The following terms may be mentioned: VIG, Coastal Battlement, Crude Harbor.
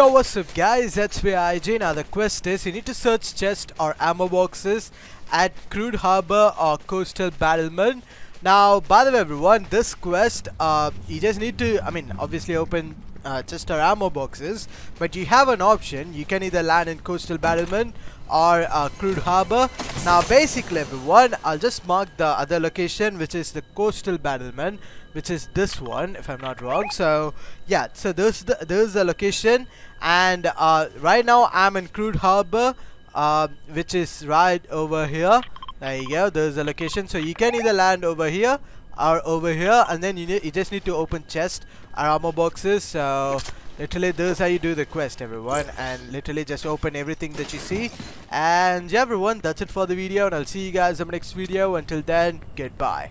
Yo, what's up guys, that's VIG. Now the quest is you need to search chests or ammo boxes at Crude Harbor or Coastal Battlement. Now, by the way everyone, this quest, you just need to, obviously open chest or ammo boxes, but you have an option. You can either land in Coastal Battlement or Crude Harbor. Now basically everyone, I'll just mark the other location, which is the Coastal Battlement, which is this one if I'm not wrong. So yeah, so this is the location, and right now I'm in Crude Harbor, which is right over here. There you go, there's the location. So you can either land over here or over here, and then you just need to open chest or armor boxes. So literally this is how you do the quest everyone, and literally just open everything that you see. And yeah everyone, that's it for the video, and I'll see you guys in the next video. Until then, goodbye.